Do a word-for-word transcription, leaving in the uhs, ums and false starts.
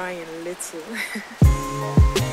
Ryan Little.